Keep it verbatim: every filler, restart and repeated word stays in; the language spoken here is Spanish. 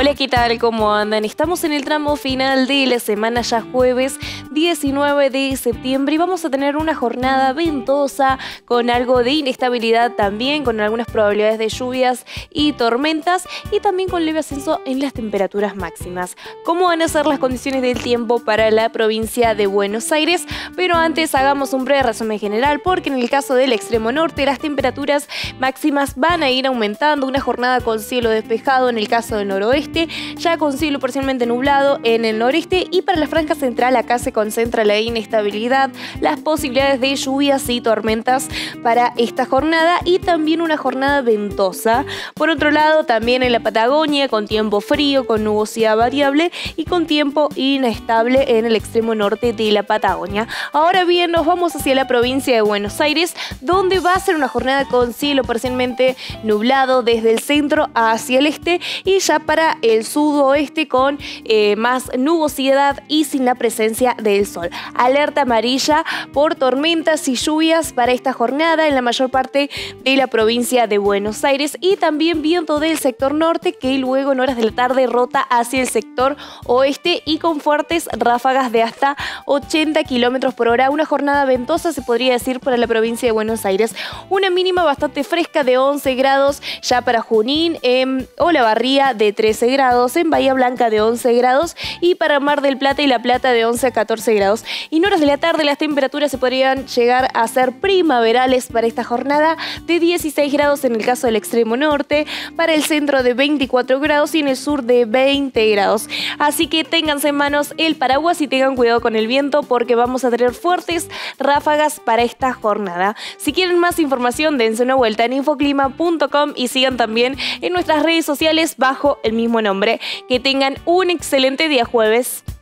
Hola, ¿qué tal? ¿Cómo andan? Estamos en el tramo final de la semana, ya jueves diecinueve de septiembre, y vamos a tener una jornada ventosa con algo de inestabilidad también, con algunas probabilidades de lluvias y tormentas y también con leve ascenso en las temperaturas máximas. ¿Cómo van a ser las condiciones del tiempo para la provincia de Buenos Aires? Pero antes hagamos un breve resumen general, porque en el caso del extremo norte las temperaturas máximas van a ir aumentando, una jornada con cielo despejado en el caso del noroeste, ya con cielo parcialmente nublado en el noreste, y para la franja central acá se concentra la inestabilidad, las posibilidades de lluvias y tormentas para esta jornada y también una jornada ventosa. Por otro lado, también en la Patagonia con tiempo frío, con nubosidad variable y con tiempo inestable en el extremo norte de la Patagonia. Ahora bien, nos vamos hacia la provincia de Buenos Aires, donde va a ser una jornada con cielo parcialmente nublado desde el centro hacia el este, y ya para el sudoeste con eh, más nubosidad y sin la presencia del sol. Alerta amarilla por tormentas y lluvias para esta jornada en la mayor parte de la provincia de Buenos Aires, y también viento del sector norte que luego en horas de la tarde rota hacia el sector oeste y con fuertes ráfagas de hasta ochenta kilómetros por hora. Una jornada ventosa se podría decir para la provincia de Buenos Aires. Una mínima bastante fresca de once grados ya para Junín, en Olavarría de trece grados, en Bahía Blanca de once grados y para Mar del Plata y La Plata de once a catorce grados. Y en horas de la tarde las temperaturas se podrían llegar a ser primaverales para esta jornada, de dieciséis grados en el caso del extremo norte, para el centro de veinticuatro grados y en el sur de veinte grados. Así que ténganse en manos el paraguas y tengan cuidado con el viento, porque vamos a tener fuertes ráfagas para esta jornada. Si quieren más información, dense una vuelta en infoclima punto com y sigan también en nuestras redes sociales bajo el mismo nombre. Que tengan un excelente día jueves.